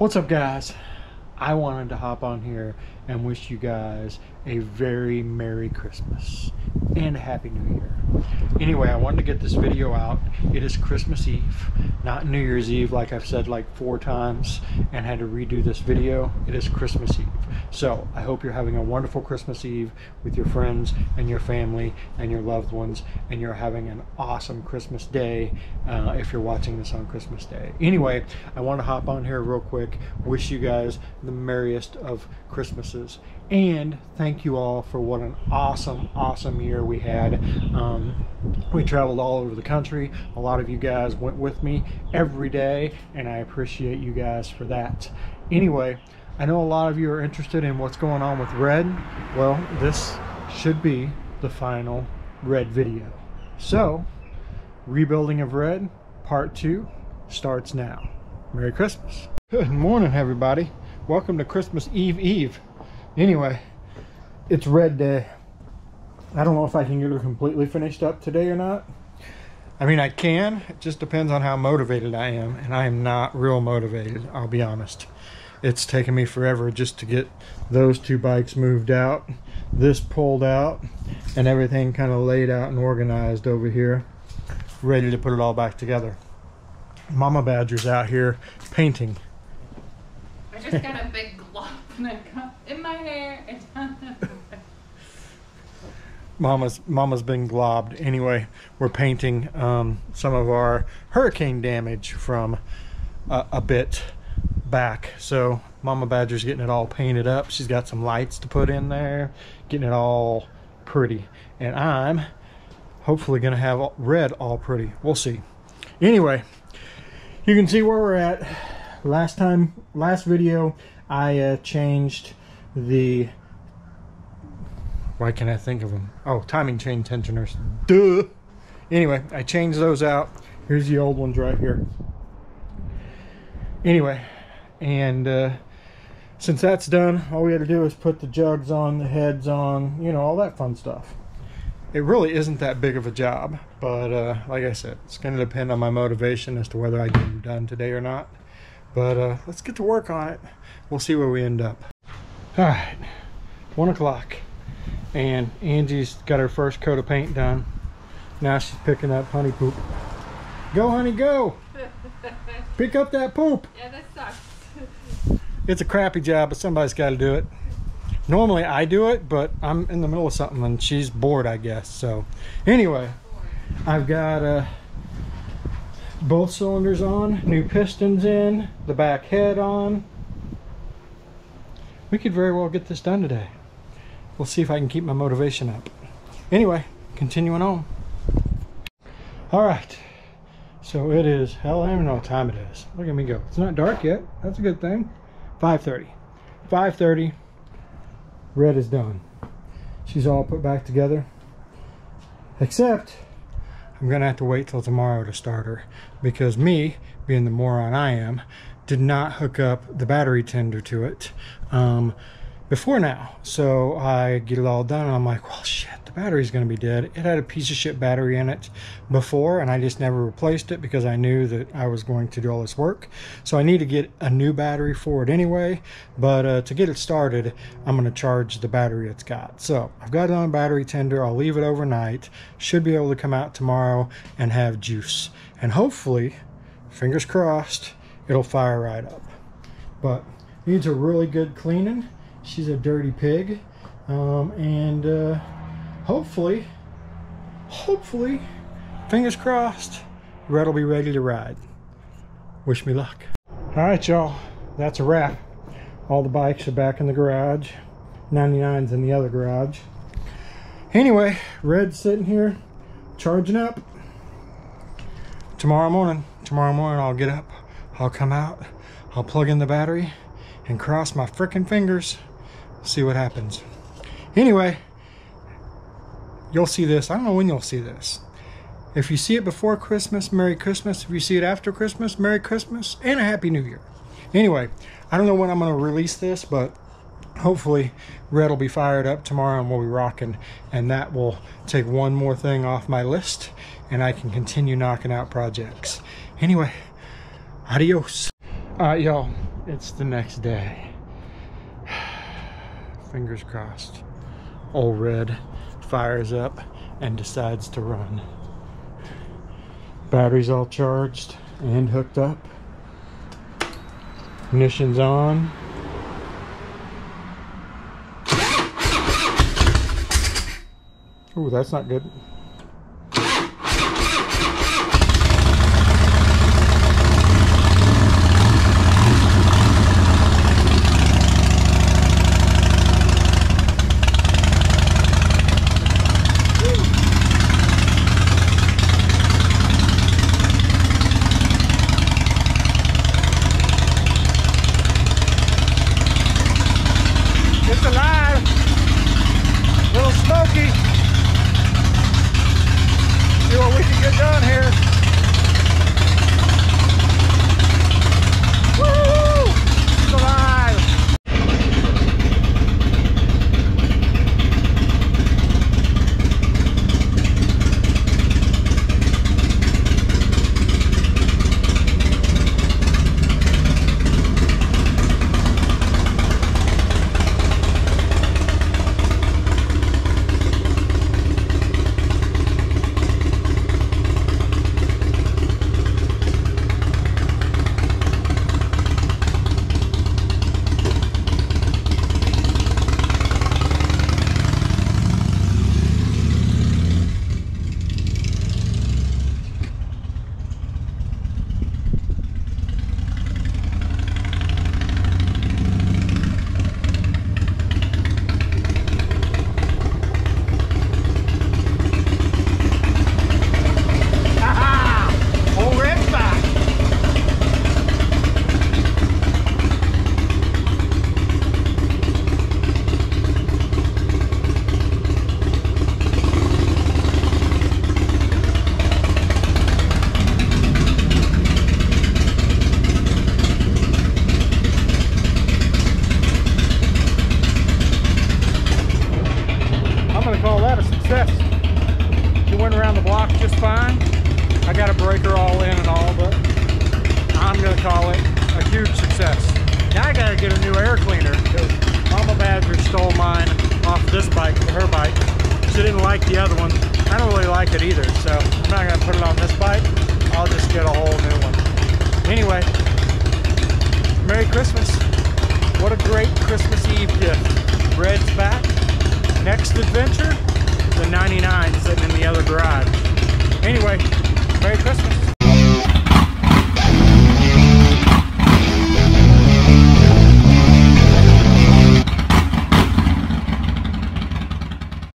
What's up, guys? I wanted to hop on here and wish you guys a very Merry Christmas and a Happy New Year. Anyway, I wanted to get this video out. It is Christmas Eve, not New Year's Eve, like I've said like 4 times and had to redo this video. It is Christmas Eve. So I hope you're having a wonderful Christmas Eve with your friends and your family and your loved ones, and you're having an awesome Christmas day if you're watching this on Christmas Day. Anyway, I want to hop on here real quick, wish you guys the merriest of Christmases, and thank you all for what an awesome year we had. We traveled all over the country. A lot of you guys went with me every day, and I appreciate you guys for that. Anyway, I know a lot of you are interested in what's going on with Red. Well, this should be the final Red video. So, Rebuilding of Red Part 2 starts now. Merry Christmas. Good morning, everybody. Welcome to Christmas Eve. Anyway, it's Red Day. I don't know if I can get her completely finished up today or not. I mean, I can. It just depends on how motivated I am, and I am not real motivated, I'll be honest. It's taken me forever just to get those 2 bikes moved out, this pulled out, and everything kind of laid out and organized over here, ready to put it all back together. Mama Badger's out here painting. I just got a big glove and a cup in my hair and down the back. Mama's been globbed. Anyway, we're painting some of our hurricane damage from a bit back. So Mama Badger's getting it all painted up. She's got some lights to put in there, getting it all pretty, and I'm hopefully gonna have Red all pretty. We'll see. Anyway, you can see where we're at. Last video I changed the, why can't I think of them? Oh, timing chain tensioners, duh. Anyway, I changed those out. Here's the old ones right here. Anyway, and since that's done, all we had to do is put the jugs on, the heads on, you know, all that fun stuff. It really isn't that big of a job, but like I said, it's going to depend on my motivation as to whether I get them done today or not. But let's get to work on it. We'll see where we end up. All right, 1 o'clock, and Angie's got her first coat of paint done. Now she's picking up honey poop. Go, honey, go. Pick up that poop. Yeah, that sucks. It's a crappy job, but somebody's got to do it. Normally I do it, but I'm in the middle of something and she's bored, I guess. So anyway, I've got both cylinders on, new pistons in, the back head on. We could very well get this done today. We'll see if I can keep my motivation up. Anyway, continuing on. All right, so it is, hell, I don't even know what time it is. Look at me go. It's not dark yet. That's a good thing. 5:30. Red is done. She's all put back together, except I'm gonna have to wait till tomorrow to start her, because me being the moron I am did not hook up the battery tender to it before now. So I get it all done and I'm like, well, shit, the battery's gonna be dead. It had a piece of shit battery in it before, and I just never replaced it because I knew that I was going to do all this work. So I need to get a new battery for it anyway, but to get it started, I'm gonna charge the battery it's got. So I've got it on battery tender. I'll leave it overnight. Should be able to come out tomorrow and have juice, and hopefully, fingers crossed, it'll fire right up. But needs a really good cleaning. She's a dirty pig, and hopefully, fingers crossed, Red will be ready to ride. Wish me luck. All right, y'all, that's a wrap. All the bikes are back in the garage. 99's in the other garage. Anyway, Red's sitting here charging up. Tomorrow morning I'll get up, I'll come out, I'll plug in the battery and cross my frickin' fingers, see what happens. Anyway, you'll see this. I don't know when you'll see this. If you see it before Christmas, Merry Christmas. If you see it after Christmas, Merry Christmas and a Happy New Year. Anyway, I don't know when I'm going to release this, but hopefully Red will be fired up tomorrow and we'll be rocking. And that will take one more thing off my list, and I can continue knocking out projects. Anyway, adios. All right, y'all. it's the next day. Fingers crossed. Old Red fires up and decides to run. Battery's all charged and hooked up. Ignition's on. Ooh, that's not good. Adventure, the 99 sitting in the other garage. Anyway, Merry Christmas.